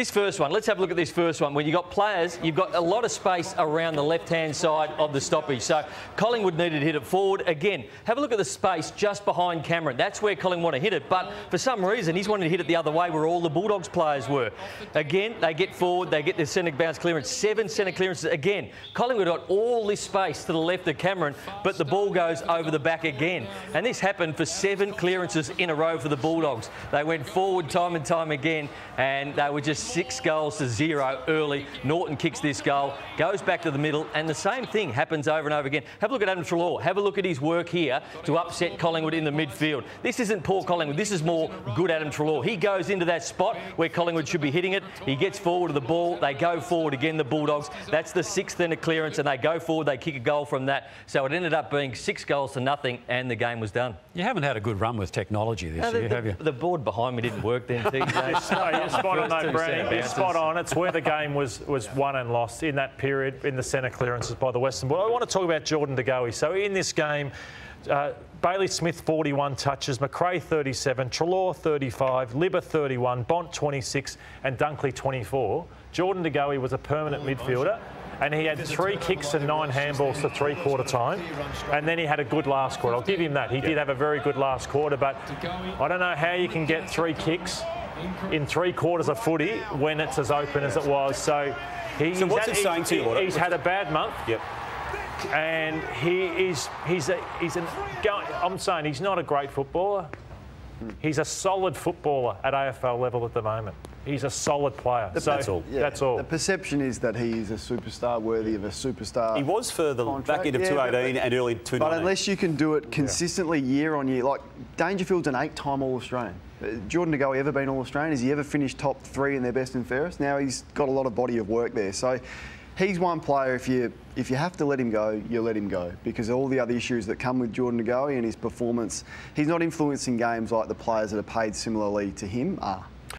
This first one, let's have a look at this first one. When you've got players, you've got a lot of space around the left-hand side of the stoppage. So Collingwood needed to hit it forward. Again, have a look at the space just behind Cameron. That's where Collingwood want to hit it, but for some reason, he's wanting to hit it the other way where all the Bulldogs players were. Again, they get forward, they get their centre bounce clearance. 7 centre clearances. Again, Collingwood got all this space to the left of Cameron, but the ball goes over the back again. And this happened for 7 clearances in a row for the Bulldogs. They went forward time and time again, and they were just 6-0 early. Norton kicks this goal, goes back to the middle, and the same thing happens over and over again. Have a look at Adam Treloar. Have a look at his work here to upset Collingwood in the midfield. This isn't poor Collingwood. This is more good Adam Treloar. He goes into that spot where Collingwood should be hitting it. He gets forward to the ball. They go forward again, the Bulldogs. That's the 6th in a clearance, and they go forward. They kick a goal from that. So it ended up being 6-0, and the game was done. You haven't had a good run with technology this year, have you? The board behind me didn't work then, TJ. No, you're spot on, though, Brandon. You're spot on. It's where the game was won and lost in that period, in the centre clearances by the Western. But I want to talk about Jordan De Goey. So in this game, Bailey Smith, 41 touches, McRae, 37, Treloar, 35, Libba, 31, Bont, 26, and Dunkley, 24. Jordan De Goey was a permanent midfielder, and he had 3 kicks and 9 handballs to three-quarter time, and then he had a good last quarter. I'll give him that. He did have a very good last quarter, but I don't know how you can get 3 kicks in 3 quarters of footy when it's as open as it was. So he's had a bad month. Yep. And I'm saying he's not a great footballer. He's a solid footballer at AFL level at the moment. He's a solid player. That's all. The perception is that he is a superstar worthy of a superstar. He was for the back end of 2018 and early 2019. But unless you can do it consistently year on year, like Dangerfield's an 8-time All-Australian. Jordan De Goey ever been All-Australian? Has he ever finished top 3 in their best and fairest? Now he's got a lot of body of work there. So he's one player, if you have to let him go, you let him go, because all the other issues that come with Jordan De Goey and his performance, he's not influencing games like the players that are paid similarly to him are.